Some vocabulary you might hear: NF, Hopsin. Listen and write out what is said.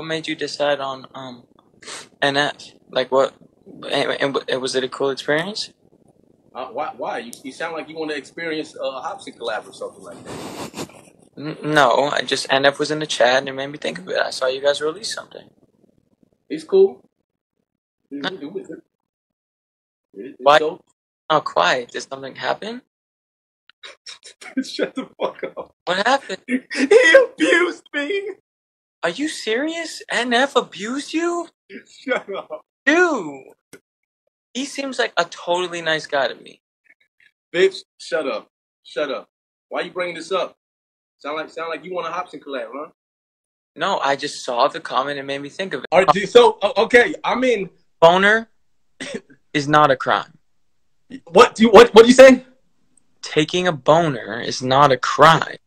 what made you decide on NF? Like what? And was it a cool experience? Why? You sound like you want to experience Hopsin collab or something like that. No, I just NF was in the chat and it made me think of it. I saw you guys release something. It's cool. Why? Oh, quiet. Did something happen? Shut the fuck up. What happened? He abused me. Are you serious? NF abused you? Shut up. Dude, he seems like a totally nice guy to me. Bitch, shut up. Shut up. Why you bringing this up? Sound like you want a Hopsin collab, huh? No, I just saw the comment and made me think of it. All right, so, okay, I mean... Boner is not a crime. What do you say? Taking a boner is not a crime.